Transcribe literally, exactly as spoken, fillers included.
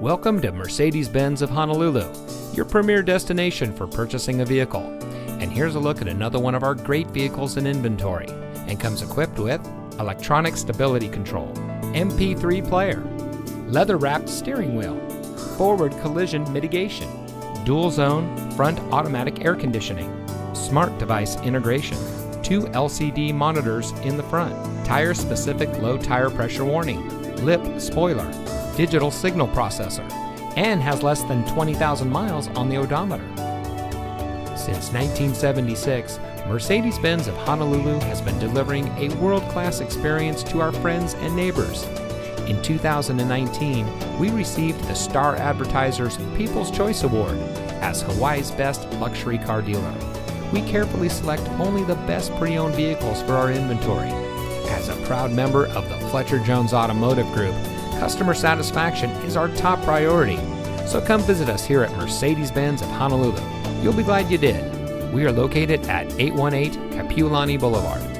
Welcome to Mercedes-Benz of Honolulu, your premier destination for purchasing a vehicle. And here's a look at another one of our great vehicles in inventory, and comes equipped with electronic stability control, M P three player, leather-wrapped steering wheel, forward collision mitigation, dual-zone front automatic air conditioning, smart device integration, two L C D monitors in the front, tire-specific low tire pressure warning, lip spoiler, digital signal processor, and has less than twenty thousand miles on the odometer. Since nineteen seventy-six, Mercedes-Benz of Honolulu has been delivering a world-class experience to our friends and neighbors. In two thousand nineteen, we received the Star Advertiser's People's Choice Award as Hawaii's best luxury car dealer. We carefully select only the best pre-owned vehicles for our inventory. As a proud member of the Fletcher Jones Automotive Group, customer satisfaction is our top priority. So come visit us here at Mercedes-Benz of Honolulu. You'll be glad you did. We are located at eight one eight Kapiolani Boulevard.